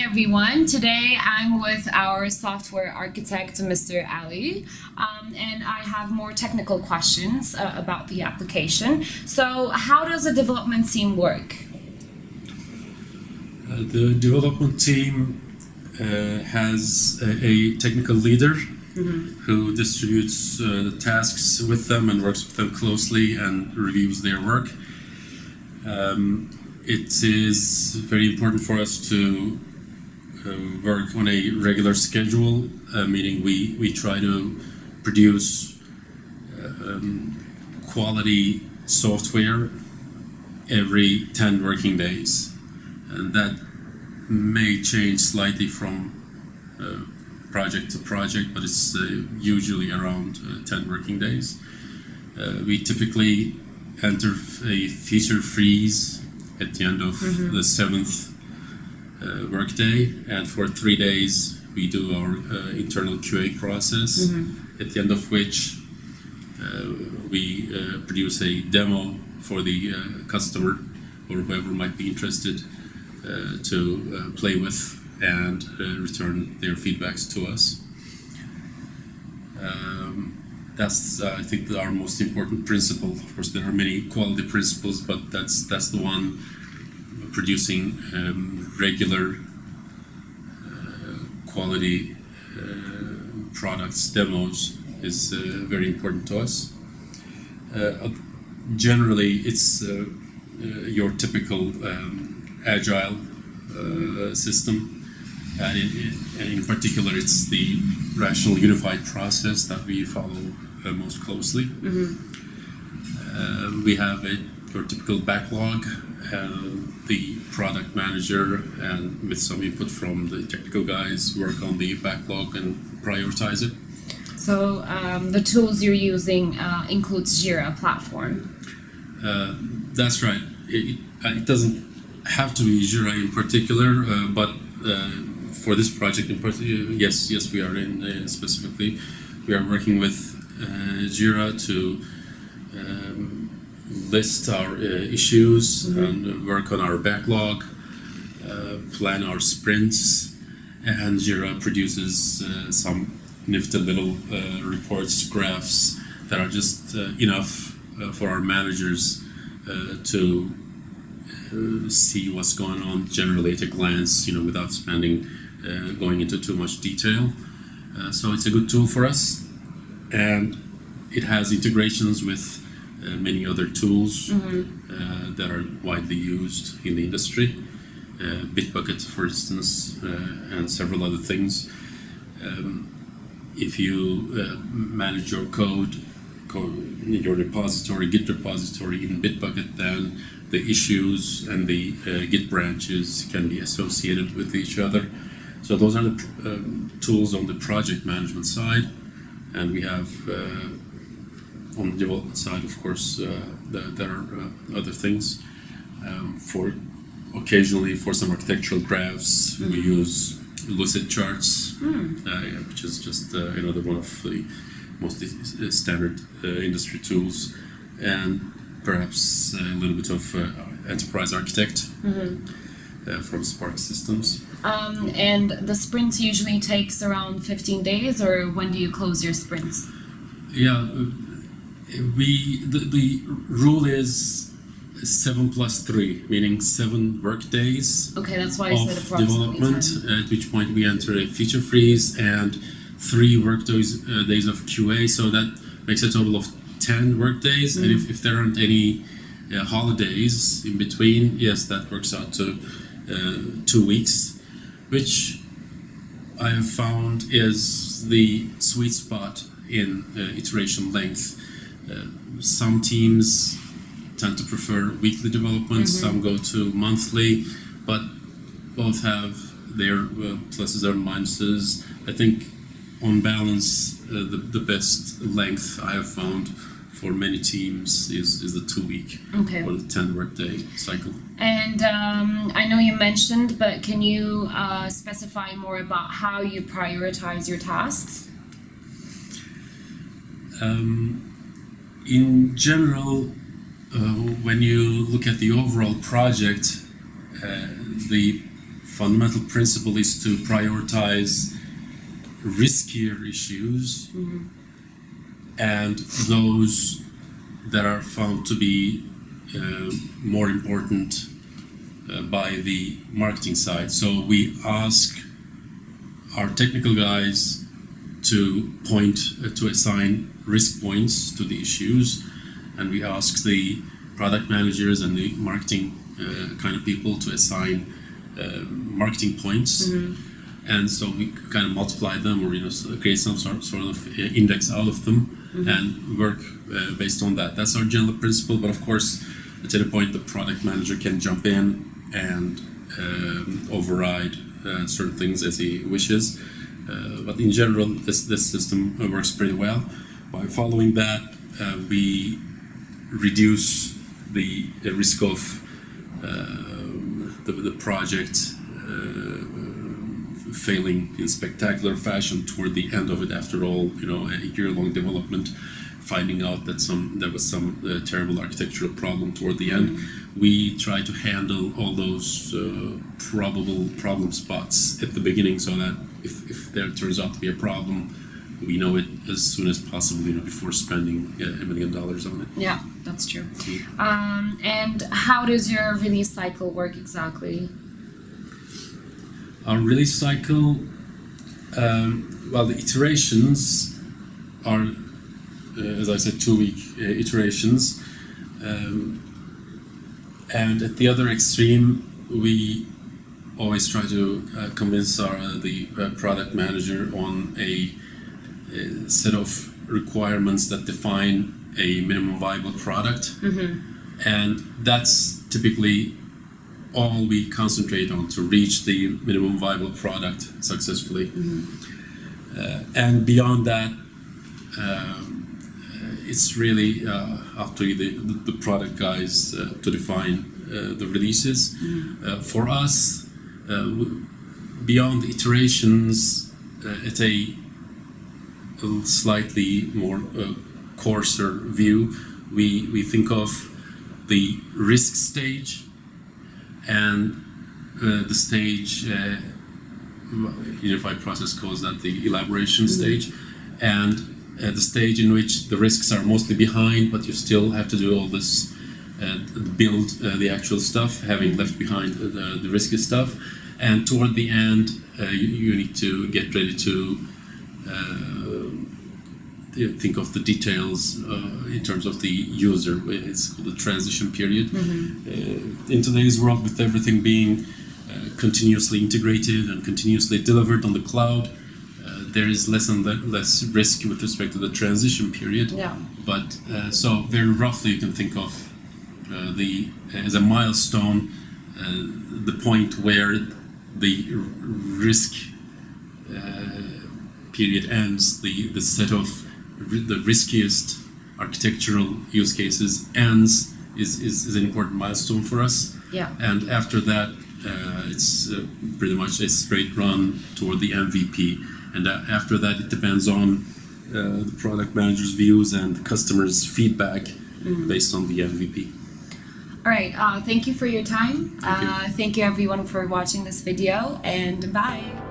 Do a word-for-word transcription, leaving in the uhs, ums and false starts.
Hi everyone. Today I'm with our software architect, Mister Ali, um, and I have more technical questions uh, about the application. So how does a development team work? Uh, the development team uh, has a, a technical leader mm-hmm. who distributes uh, the tasks with them and works with them closely and reviews their work. Um, it is very important for us to uh, work on a regular schedule, uh, meaning we, we try to produce uh, um, quality software every ten working days. And that may change slightly from uh, project to project, but it's uh, usually around uh, ten working days. Uh, we typically enter a feature freeze at the end of mm-hmm. the seventh uh, workday, and for three days we do our uh, internal Q A process, mm-hmm. at the end of which uh, we uh, produce a demo for the uh, customer or whoever might be interested uh, to uh, play with and uh, return their feedbacks to us. Um, That's, uh, I think, our most important principle. Of course, there are many quality principles, but that's that's the one. Producing um, regular uh, quality uh, products, demos, is uh, very important to us. Uh, generally, it's uh, uh, your typical um, agile uh, system. And in, in, in particular, it's the rational unified process that we follow uh, most closely. Mm-hmm. uh, we have a, your typical backlog, uh, the product manager, and with some input from the technical guys, work on the backlog and prioritize it. So um, the tools you're using uh, includes Jira platform. Uh, that's right. It, it doesn't have to be Jira in particular, uh, but uh, for this project in particular, yes, yes, we are in uh, specifically. We are working with uh, Jira to um, list our uh, issues mm-hmm. and work on our backlog, uh, plan our sprints, and Jira produces uh, some nifty little uh, reports, graphs that are just uh, enough uh, for our managers uh, to uh, see what's going on generally at a glance, you know, without spending. Uh, going into too much detail. Uh, so it's a good tool for us, and it has integrations with uh, many other tools mm-hmm. uh, that are widely used in the industry. Uh, Bitbucket, for instance, uh, and several other things. Um, if you uh, manage your code, code, your repository, Git repository in Bitbucket, then the issues and the uh, Git branches can be associated with each other. So those are the um, tools on the project management side, and we have uh, on the development side, of course, uh, the, there are uh, other things. Um, for occasionally, for some architectural graphs, mm-hmm. we use Lucid Charts, mm. uh, yeah, which is just uh, another one of the most standard uh, industry tools, and perhaps a little bit of uh, Enterprise Architect mm-hmm. uh, from Sparx Systems. Um, and the sprint usually takes around fifteen days, or when do you close your sprints? Yeah, we the, the rule is seven plus three, meaning seven work days. Okay, that's why I said approximately development. Time. At which point we enter a feature freeze and three work days, uh, days of Q A, so that makes a total of ten work days. Mm-hmm. And if, if there aren't any uh, holidays in between, yes, that works out to uh, two weeks. Which I have found is the sweet spot in uh, iteration length. Uh, some teams tend to prefer weekly development, mm-hmm. some go to monthly, but both have their uh, pluses and minuses. I think on balance, uh, the, the best length I have found for many teams is, is the two-week okay. or the ten workday cycle. And um, I know you mentioned, but can you uh, specify more about how you prioritize your tasks? Um, in general, uh, when you look at the overall project, uh, the fundamental principle is to prioritize riskier issues mm-hmm. and those that are found to be uh, more important uh, by the marketing side. So we ask our technical guys to point, uh, to assign risk points to the issues, and we ask the product managers and the marketing uh, kind of people to assign uh, marketing points. Mm-hmm. And so we kind of multiply them, or you know, create some sort of index out of them, mm-hmm. and work uh, based on that. That's our general principle. But of course, at any point, the product manager can jump in and um, override uh, certain things as he wishes. Uh, but in general, this this system works pretty well. By following that, uh, we reduce the, the risk of uh, the, the project Uh, failing in spectacular fashion toward the end of it. After all, you know, a year-long development, finding out that some there was some uh, terrible architectural problem toward the end. We try to handle all those uh, probable problem spots at the beginning, so that if, if there turns out to be a problem, we know it as soon as possible, you know, before spending uh, a million dollars on it. Yeah, that's true. Um, and how does your release cycle work exactly? Our release cycle, um, well, the iterations are, uh, as I said, two-week uh, iterations. Um, and at the other extreme, we always try to uh, convince our uh, the uh, product manager on a, a set of requirements that define a minimum viable product. Mm-hmm. And that's typically all we concentrate on, to reach the minimum viable product successfully. Mm-hmm. uh, and beyond that, um, it's really uh, up to the, the product guys uh, to define uh, the releases. Mm-hmm. uh, for us, uh, beyond the iterations, uh, at a, a slightly more uh, coarser view, we, we think of the risk stage and uh, the stage, uh, unified process calls that the elaboration mm-hmm. stage, and uh, the stage in which the risks are mostly behind, but you still have to do all this, uh, build uh, the actual stuff, having left behind the, the risky stuff. And toward the end, uh, you, you need to get ready to uh, think of the details uh, in terms of the user. It's called the transition period. Mm-hmm. uh, in today's world, with everything being uh, continuously integrated and continuously delivered on the cloud, uh, there is less and less risk with respect to the transition period. Yeah. But uh, so very roughly, you can think of uh, the as a milestone uh, the point where the risk uh, period ends, the the set of the riskiest architectural use cases ends is, is, is an important milestone for us. Yeah. And after that, uh, it's uh, pretty much a straight run toward the M V P. And uh, after that, it depends on uh, the product manager's views and the customer's feedback mm-hmm. based on the M V P. All right. Uh, thank you for your time. Thank, uh, you. thank you everyone for watching this video, and bye.